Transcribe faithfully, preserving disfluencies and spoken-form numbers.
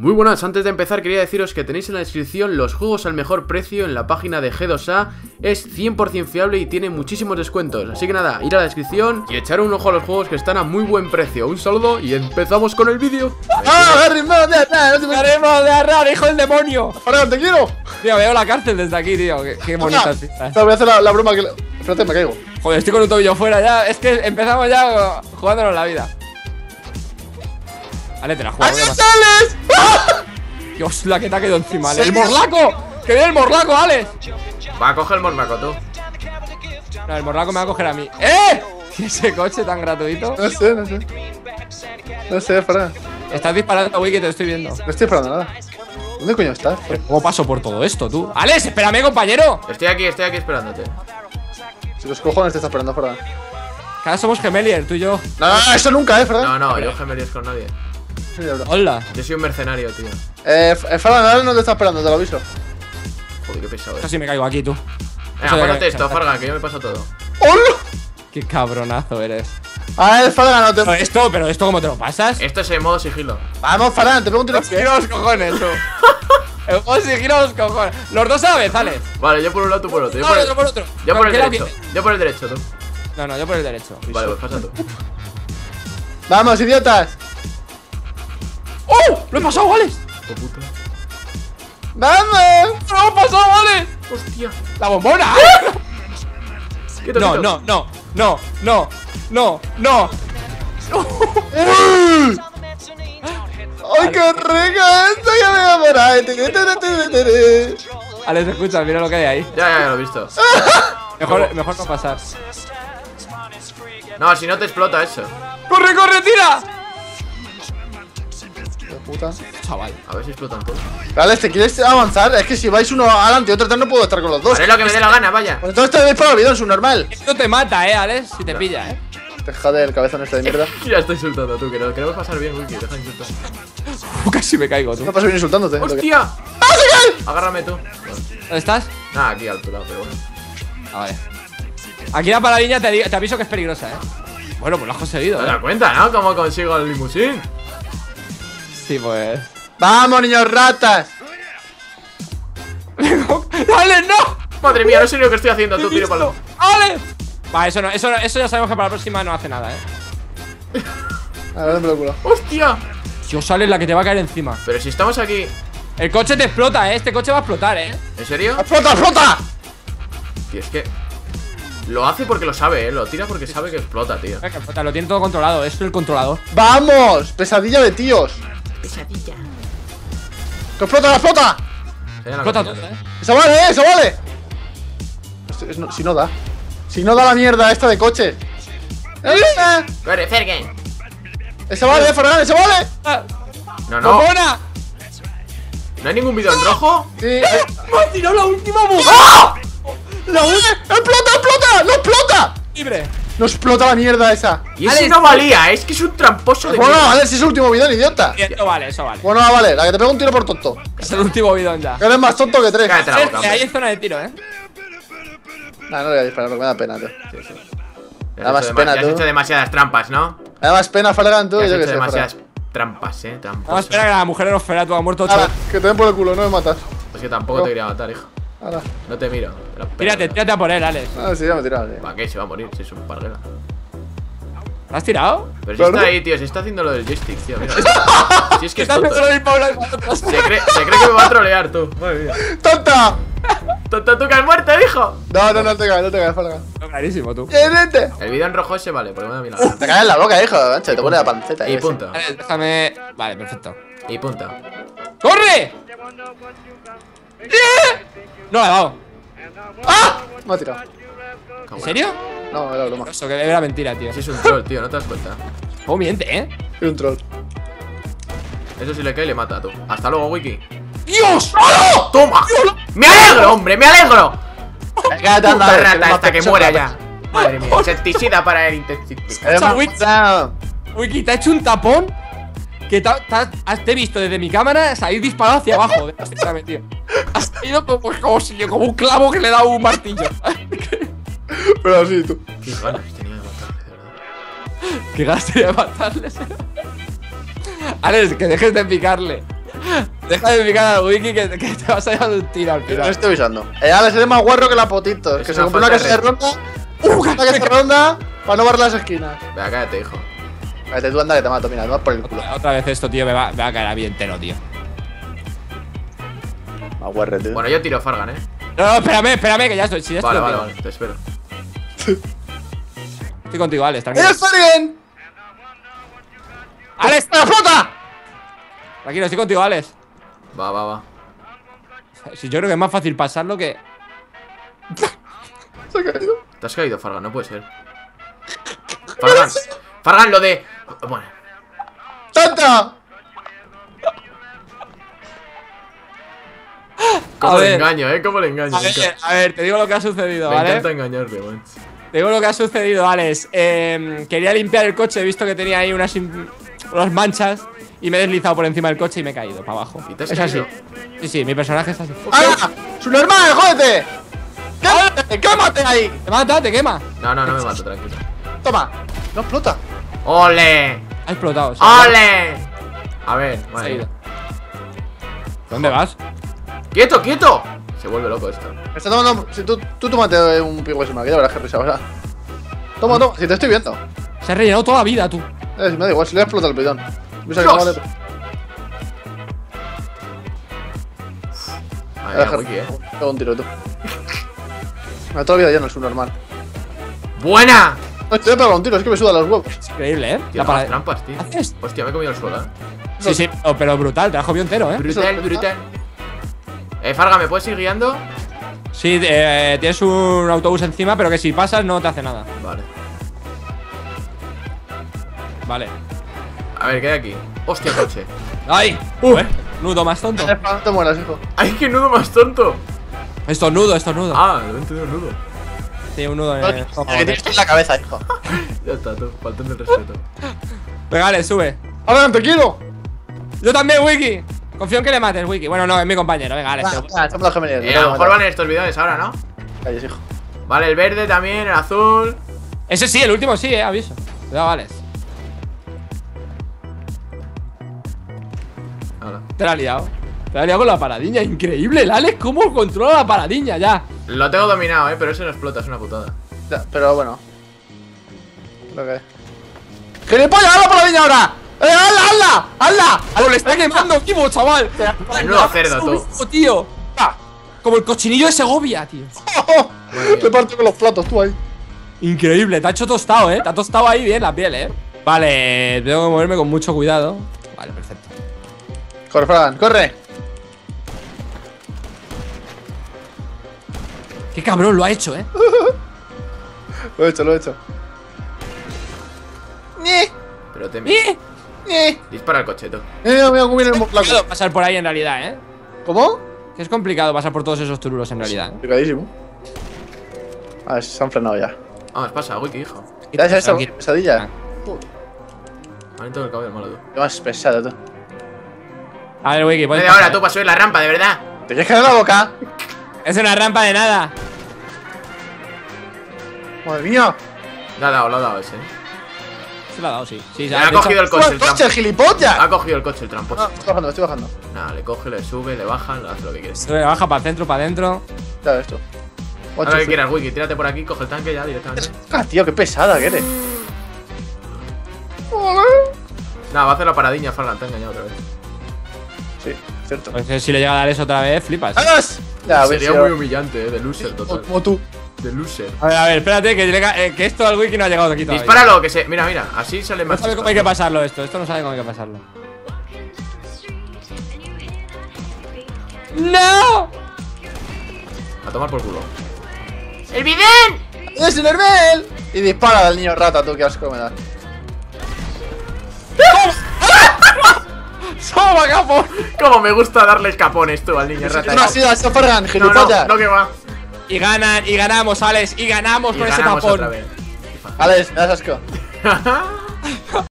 Muy buenas, antes de empezar quería deciros que tenéis en la descripción los juegos al mejor precio en la página de G dos A, es cien por cien fiable y tiene muchísimos descuentos, así que nada, ir a la descripción y echar un ojo a los juegos que están a muy buen precio. Un saludo y empezamos con el vídeo. ¡Ah! ¡Haremos de arrar! ¡Haremos de arrar, hijo del demonio! ¡Ahora te quiero! Tío, veo la cárcel desde aquí, tío, qué, qué bonita pista. Voy a hacer la, la broma que... Espérate, me caigo. Joder, estoy con un tobillo fuera ya, es que empezamos ya jugándonos la vida. Ale, te la juego. ¡Ale, sales! ¡Ah! Dios, la que te ha quedado encima, Ale. ¡El morlaco! ¡Que viene el morlaco, Ale! Va, coge el morlaco, tú. No, el morlaco me va a coger a mí. ¡Eh! ¿Qué es ese coche tan gratuito? No sé, no sé. No sé, para. Estás disparando, Wikky, te estoy viendo. No estoy disparando nada. ¿Dónde coño estás? ¿Cómo paso por todo esto, tú? ¡Ale, espérame, compañero! Estoy aquí, estoy aquí esperándote. Si los cojones te estás esperando, fuera. Cada vez somos gemeliers, tú y yo. No, no, no, eso nunca, ¿eh, Fran? No, no, yo gemeliers con nadie. Hola. Yo soy un mercenario, tío. Eh, Fargan, no te está esperando, te lo aviso. Joder, qué pesado. Casi me caigo aquí, tú. Venga, párate esto, Fargan, que yo me paso todo. ¡Hola! Qué cabronazo eres. A ver, Fargan, no te... Pero esto, pero esto, ¿cómo te lo pasas? Esto es en modo sigilo. Vamos, Fargan, te pregunto... Los giros, cojones, tú. En modo sigilo, los cojones. Los dos a la vez, ¿vale? Vale, yo por un lado, tú por otro. No, yo por otro. Yo por el derecho. Yo por el derecho, tú. No, no, yo por el derecho. Vale, pues pasa tú. ¡Vamos, idiotas! ¡Oh! ¡Lo he pasado, Alex! ¡Qué puta! ¡Dame! ¡No lo he pasado, Alex! ¡Hostia! ¡La bombona! ¿Qué no, no, no, no, no, no, no. ¡Ay, qué rica esta que me enamoré! Alex, escucha, mira lo que hay ahí. Ya, ya, ya lo he visto. Mejor, mejor no pasar. No, si no te explota eso. ¡Corre, corre, tira! Puta. Chaval, a ver si explotan todos. Vale, si quieres avanzar, es que si vais uno adelante y otro atrás no puedo estar con los dos. Haré lo que me dé la gana, vaya. Pues entonces te veis para el bidón, su normal. Esto te mata, eh, Alex, si te no. pilla, eh. Te jade el cabezón este de mierda. Ya estoy insultando, tú, que no queremos pasar bien, Wikky, deja de insultar. Casi me caigo, tú. No paso bien insultándote. ¡Hostia! Que... Agárrame tú. Bueno. ¿Dónde estás? Nada, aquí al tu lado, pero bueno. Ah, vale. Aquí la paradiña te, te aviso que es peligrosa, eh. Bueno, pues lo has conseguido. Te das cuenta, ¿no? ¿Cómo consigo el limusín? Sí, pues. ¡Vamos, niños ratas! ¡Ale, no! Madre mía, no sé lo que estoy haciendo, tú tiro para el... ¡Ale! Va, eso no, eso no, eso ya sabemos que para la próxima no hace nada, eh. A ver, dame el culo. ¡Hostia! Dios, Ale, la que te va a caer encima. Pero si estamos aquí. El coche te explota, eh. Este coche va a explotar, eh. ¿En serio? ¡Explota, explota! Tío, es que. Lo hace porque lo sabe, eh. Lo tira porque sabe que explota, tío. Es que explota, lo tiene todo controlado, es el controlador. ¡Vamos! ¡Pesadilla de tíos! Pesadilla. ¡Que explota, la flota! Explota todo, eh. ¡Eso vale, eh! ¡Eso vale! Esto es, no, si no da. Si no da la mierda esta de coche. ¡Eh! ¡Corre, Fergen! ¡Eso vale, eh, Fergan! ¡Eso vale! ¡No, no! ¡Bombona! ¿No hay ningún vídeo en rojo? Sí. Eh, ¡Me ha tirado la última bomba! ¡Ah! ¡La última! ¡Explota, explota! ¡No explota! ¡Libre! No explota la mierda esa. Y ese no valía, es que es un tramposo de mierda. Bueno, vale, si es el último bidón, idiota. Eso vale, eso vale. Bueno, vale, la que te pega un tiro por tonto. Es el último bidón ya. Eres más tonto que tres. Cállate la boca, hombre. Ahí es zona de tiro, eh. Nah, no le voy a disparar porque me da pena, tío. Sí, sí. Me da más pena, tú. Has hecho demasiadas trampas, ¿no? Me da más pena, Fargan, tú. Has hecho demasiadas trampas, eh. Vamos a esperar que la mujer nos fera, tú has muerto ocho. Que te den por el culo, no me matas. Pues que tampoco te quería matar, hijo. Ahora. No te miro. Tírate, tírate a por él, Alex. Ah, sí, ya me he tirado. ¿Para qué? Se va a morir, si es un parguela. ¿Lo has tirado? Pero si está ahí, tío, se está haciendo lo del joystick, tío. Mira. Si es que es tonto. Se cree, se cree que me va a trolear, tú. Madre mía. ¡Tonta! ¡Tonta, tú que has muerto, hijo! No, no, no te caes, no te caes, Fargan. No, clarísimo, tú. El video en rojo ese vale, porque me da mirado. Te caes en la boca, hijo, gancho, te pone la panceta. Y punto. Déjame. Vale, perfecto. Y punto. ¡Corre! No la he dado. ¡Ah! Me ha tirado. ¿En serio? No, era broma. Eso que era mentira, tío. Sí, es un troll, tío, no te das cuenta. ¿Cómo miente, eh? Es un troll. Eso si le cae le mata, tú. Hasta luego, Wikky. ¡Dios! ¡Oh, no! ¡Toma! Dios, no. ¡Me alegro, hombre! ¡Me alegro! Cállate, anda, puta rata que esta que muera ya. Madre mía, insecticida para el intestino. Wikky, ¿te ha hecho un tapón? Que te, te, te he visto desde mi cámara salir disparado hacia abajo. Espérame, tío. Has caído como, como, como un clavo que le da un martillo. Pero así, tú. Qué ganas tenía de matarle, de verdad. Qué ganas tenía de matarle, Alex, que dejes de picarle. Deja de picar a Wikky que, que te vas a llevar un tiro al final. No estoy usando. Eh, Alex es más guarro que la potito. Es que se compró una que se ronda. Uh, que se ronda para no ver las esquinas. Venga, cállate, hijo. Cállate tú, anda que te mato. Mira, te vas por el culo. Otra, otra vez esto, tío, me va, me va a caer a mí entero, tío. Más guarro, tío. Bueno, yo tiro Fargan, eh. No, no, espérame, espérame, que ya estoy. Si ya vale, estoy, vale, vale, te espero. Estoy contigo, Alex, tranquilo. ¡Está bien! ¡Alex, te la flota! Tranquilo, estoy contigo, Alex. Va, va, va. Sí, yo creo que es más fácil pasarlo que. Se ha caído. Te has caído, Fargan, no puede ser. Fargan, Fargan, lo de. Bueno. ¡Tanta! ¿Cómo le engaño, eh? ¿Cómo le engaño? A ver, a ver, te digo lo que ha sucedido, ¿vale? Me encanta engañarte, man. Te digo lo que ha sucedido, Alex. Eh, quería limpiar el coche, he visto que tenía ahí unas, unas manchas y me he deslizado por encima del coche y me he caído para abajo. ¿Y te has es caído? Así. Sí, sí, mi personaje es así. ¡Ah! ¡Su normal, jódete! ¡Quémate, quémate ahí! Te mata, te quema. No, no, no me mato, tranquilo. Toma, no explota. ¡Ole! Ha explotado. Sí. ¡Ole! A ver, vale. ¿Dónde vas? ¡Quieto, quieto! Se vuelve loco esto. Está tomando. Si tú, tú tómate un pigüey maquilla, verás que risa, ¿verdad? Toma, toma, si te estoy viendo. Se ha rellenado toda la vida, tú. Eh, me da igual, si le explota el pitón. Ay, Wikky, eh. Tengo un tiro, tú. Me da toda la vida llena el subnormal. ¡Buena! No, te he pegado un tiro, es que me sudan los huevos. Es increíble, eh. Tío, las trampas, tío. Hostia, me he comido el suelo, eh. Sí, sí, pero brutal, te has comido entero, eh. Brutal, brutal. Eh, Farga, ¿me puedes ir guiando? Sí, eh, tienes un autobús encima, pero que si pasas no te hace nada. Vale. Vale. A ver, ¿qué hay aquí? ¡Hostia, coche! ¡Ay! ¡Uh! Nudo más tonto. No te mueras, hijo. ¡Ay, qué nudo más tonto! Esto es nudo, esto es nudo. Ah, lo he entendido, un nudo. Sí, un nudo en el estómago. Que tienes en la cabeza, hijo. Ya está, tú, faltando el respeto. Pegale, sube. ¡Ahora, te quiero! ¡Yo también, Wikky! Confío en que le mates, Wikky. Bueno, no, es mi compañero. Venga, Alex. Ah, te... ah, eh, a lo mejor van en estos videos ahora, ¿no? Calles, hijo. Vale, el verde también, el azul. Ese sí, el último sí, eh, aviso. Cuidado, Alex. Ahora. Te la ha liado. Te la ha liado con la paradiña. Increíble, el Alex, cómo controla la paradiña ya. Lo tengo dominado, eh, pero ese no explota, es una putada. Ya, pero bueno. Creo que. ¡Gilipollas, ahora paradiña ahora! ¡Eh, hazla, hazla! ¡Hazla! ¡Hazla! ¡Le está quemando vivo, chaval! ¡Menudo cerdo, tú! Vivo, tío. Ah, como el cochinillo de Segovia, tío. Te parto con los platos, tú ahí. Increíble, te ha hecho tostado, eh. Te ha tostado ahí bien la piel, eh. Vale, tengo que moverme con mucho cuidado. Vale, perfecto. Corre, Fargan, corre. Qué cabrón lo ha hecho, eh. Lo he hecho, lo he hecho. Pero te... ¿Eh? Eh. Dispara el coche, tú. Eh, me voy a comer el moflaco. Pasar por ahí en realidad, ¿eh? ¿Cómo? Que es complicado pasar por todos esos turulos en realidad. Complicadísimo. A ver, se han frenado ya. Vamos, pasa, Wikky, hijo. ¿Qué esa pesadilla? Vale, tengo el cabello malo, tú. Qué más pesado, tú. A ver, Wikky, puedes. Ahora tú para subir la rampa, de verdad. Te quieres caer la boca. Es una rampa de nada. Madre mía. Lo ha dado, lo ha dado ese. Se lo ha dado, sí. Sí, ha cogido el coche, el coche, gilipollas. Ha cogido el coche, el tramposo. Estoy bajando, estoy bajando. Nada, le coge, le sube, le baja, le hace lo que quieres. Le baja para el centro, para adentro. Claro, esto. A ver, ¿qué quieras, Wikky? Tírate por aquí, coge el tanque ya directamente. Ah, tío, qué pesada que eres. Nada, va a hacer la paradiña, Fargan, te ha engañado otra vez. Sí, cierto. Si le llega a dar eso otra vez, flipas. Sería muy humillante, eh, de loser total. Como tú. De loser. A ver, a ver, espérate, que, llega, eh, que esto al Wikky no ha llegado aquí todavía. Dispáralo, que se. Mira, mira, así sale más. No sabe cómo hay que pasarlo esto, esto no sabe cómo hay que pasarlo. ¡No! A tomar por culo. ¡El bidén! ¡Es el Herbel! Y dispara al niño rata, tú, que asco me da. ¡Soma, capón! Como me gusta darle escapones tú al niño rata. No ha sido eso, Fargan, gilipollas. No, no, que va. Y ganan, y ganamos, Alex, y ganamos y con ganamos ese tapón. Alex, me das asco.